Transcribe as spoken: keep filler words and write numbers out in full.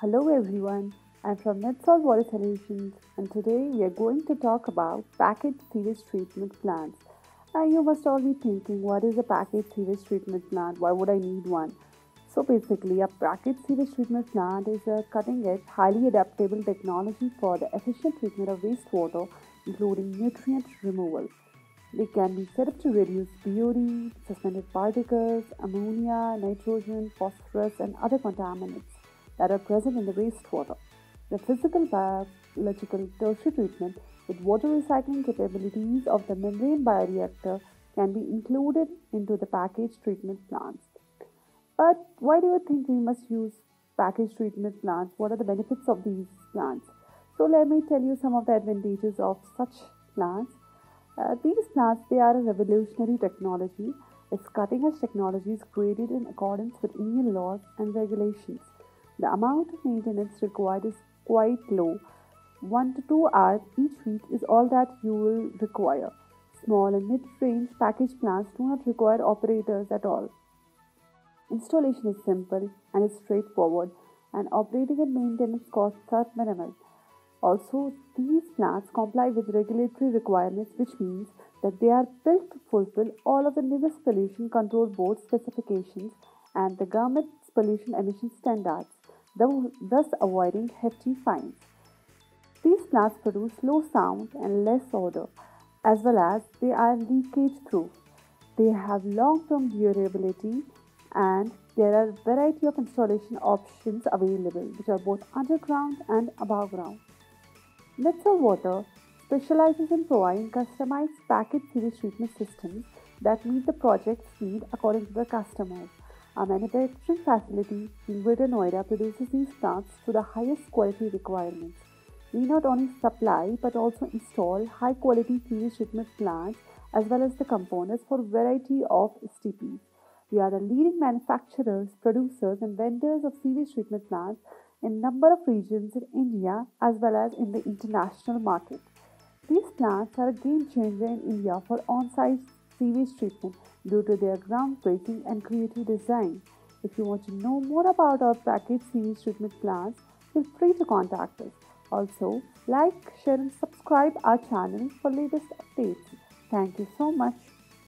Hello everyone, I'm from Netsol Water Solutions and today we are going to talk about packaged sewage treatment plants. Now you must all be thinking, what is a packaged sewage treatment plant? Why would I need one? So basically, a packaged sewage treatment plant is a cutting-edge, highly adaptable technology for the efficient treatment of wastewater, including nutrient removal. They can be set up to reduce B O D, suspended particles, ammonia, nitrogen, phosphorus and other contaminants that are present in the wastewater. The physical biological tertiary treatment with water recycling capabilities of the membrane bioreactor can be included into the packaged treatment plants. But why do you think we must use packaged treatment plants? What are the benefits of these plants? So let me tell you some of the advantages of such plants. Uh, these plants, they are a revolutionary technology. Its cutting-edge technology is created in accordance with Indian laws and regulations. The amount of maintenance required is quite low. one to two hours each week is all that you will require. Small and mid-range package plants do not require operators at all. Installation is simple and is straightforward, and operating and maintenance costs are minimal. Also, these plants comply with regulatory requirements, which means that they are built to fulfill all of the N I B S Pollution Control Board specifications and the government's pollution emission standards, thus avoiding hefty fines. These plants produce low sound and less odor, as well as they are leakage-proof. They have long-term durability and there are a variety of installation options available, which are both underground and above ground. Netsol Water specializes in providing customized packaged sewage treatment systems that meet the project's need according to the customers. Our manufacturing facility in Greater Noida produces these plants to the highest quality requirements. We not only supply but also install high-quality sewage treatment plants as well as the components for a variety of S T Ps. We are the leading manufacturers, producers and vendors of sewage treatment plants in a number of regions in India as well as in the international market. These plants are a game changer in India for on-site sewage treatment due to their groundbreaking and creative design. If you want to know more about our packaged sewage treatment plants, feel free to contact us. Also, like, share and subscribe our channel for latest updates. Thank you so much.